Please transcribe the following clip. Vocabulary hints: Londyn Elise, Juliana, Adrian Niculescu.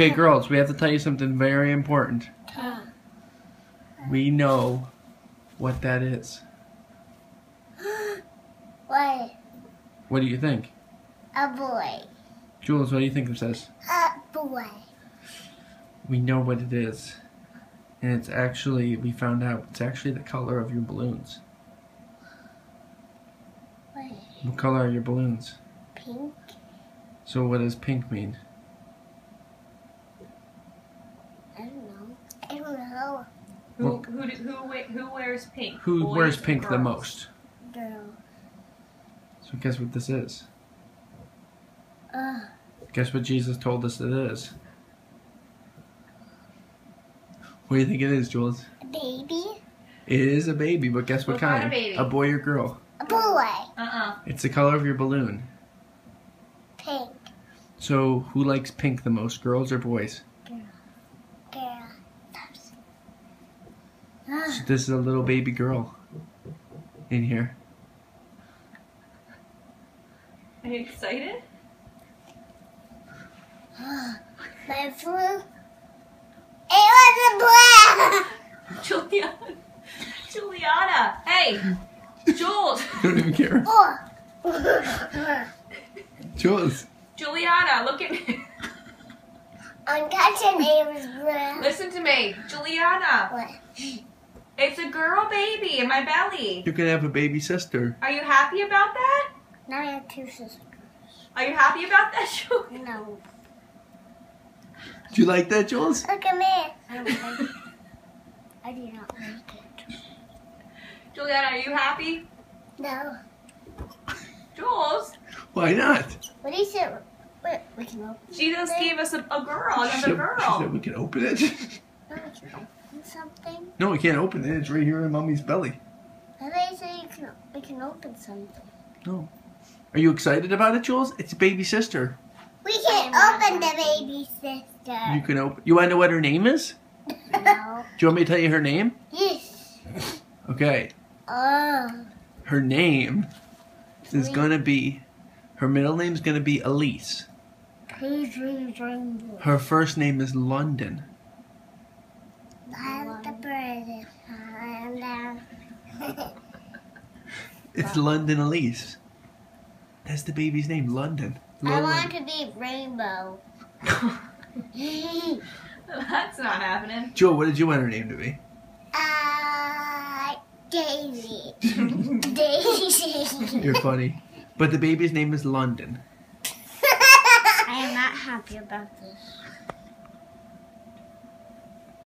Okay, girls, we have to tell you something very important. We know what that is. What? What do you think? A boy. Jules, what do you think it says? A boy. We know what it is. And it's actually, we found out, it's actually the color of your balloons. What? What color are your balloons? Pink. So what does pink mean? I don't know. I don't know. Who wears pink? Who wears pink the most? Girl. So guess what this is? Guess what Jesus told us it is? What do you think it is, Jules? A baby? It is a baby, but guess what kind? Kind of baby? A boy or girl? A boy. It's the color of your balloon. Pink. So who likes pink the most, girls or boys? So this is a little baby girl in here. Are you excited? My balloon. It was a balloon. Juliana. Hey, Jules. I don't even care. Jules. Juliana, look at me. I'm catching Ava's breath. Listen to me, Juliana. What? It's a girl baby in my belly. You could have a baby sister. Are you happy about that? Now I have two sisters. Are you happy about that, Jules? No. Do you like that, Jules? Look at me. I do not like it. Juliana, are you happy? No. Jules? Why not? What do you say? We can open it. She just gave us a girl, another girl. She said we can open it. Something? No, we can't open it. It's right here in Mommy's belly. I thought you said we can open something. No. Are you excited about it, Jules? It's a baby sister. We can open the baby sister. You can open. You want to know what her name is? No. Do you want me to tell you her name? Yes. Okay. Her name is gonna be. Her middle name is gonna be Elise. Her first name is Londyn. It's Londyn Elise. That's the baby's name, Londyn. I want to be Rainbow. That's not happening. Joel, what did you want her name to be? Daisy. Daisy. You're funny. But the baby's name is Londyn. I am not happy about this.